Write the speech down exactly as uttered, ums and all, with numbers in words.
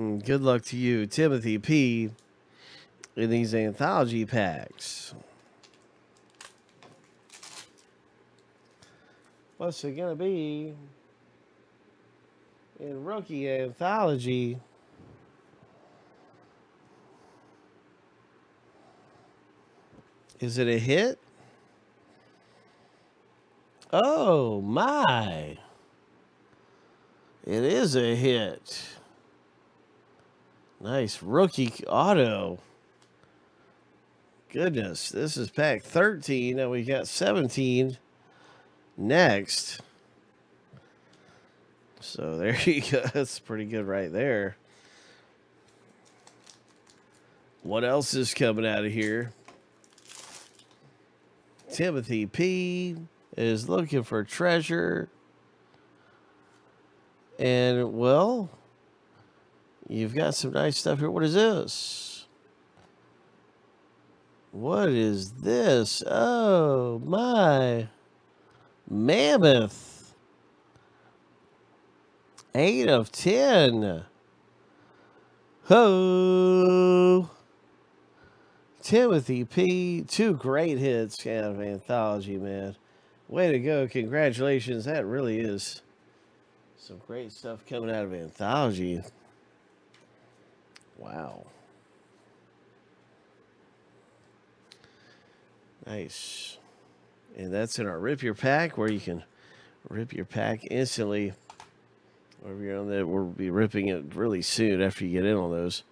And good luck to you, Timothy P, in these anthology packs. What's it gonna be in rookie anthology? Is it a hit? Oh my. It is a hit. Nice rookie auto. Goodness, this is pack thirteen and we got seventeen next. So there you go. That's pretty good right there. What else is coming out of here? Timothy P is looking for treasure. And, well, you've got some nice stuff here. What is this? What is this? Oh, my. Mammoth. Eight of ten. Ho. Timothy P. Two great hits out of anthology, man. Way to go. Congratulations. That really is some great stuff coming out of anthology. Wow. Nice. And that's in our Rip Your Pack, where you can rip your pack instantly. Or if you're on that, we'll be ripping it really soon after you get in on those.